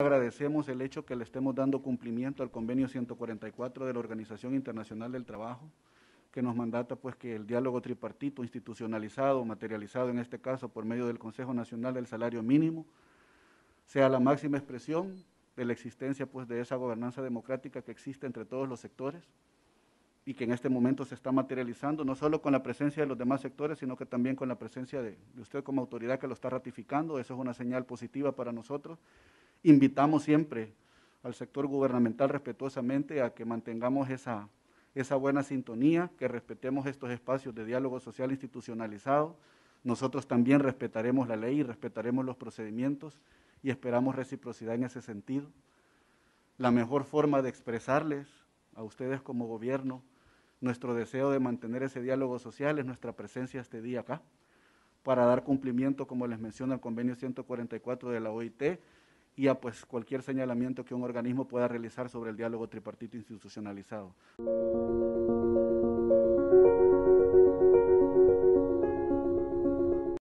Agradecemos el hecho que le estemos dando cumplimiento al Convenio 144 de la Organización Internacional del Trabajo, que nos mandata pues que el diálogo tripartito institucionalizado, materializado en este caso por medio del Consejo Nacional del Salario Mínimo, sea la máxima expresión de la existencia pues de esa gobernanza democrática que existe entre todos los sectores y que en este momento se está materializando, no solo con la presencia de los demás sectores, sino que también con la presencia de usted como autoridad que lo está ratificando. Eso es una señal positiva para nosotros. Invitamos siempre al sector gubernamental respetuosamente a que mantengamos esa buena sintonía, que respetemos estos espacios de diálogo social institucionalizado. Nosotros también respetaremos la ley y respetaremos los procedimientos y esperamos reciprocidad en ese sentido. La mejor forma de expresarles a ustedes como gobierno nuestro deseo de mantener ese diálogo social es nuestra presencia este día acá para dar cumplimiento, como les menciono, al Convenio 144 de la OIT y a pues cualquier señalamiento que un organismo pueda realizar sobre el diálogo tripartito institucionalizado.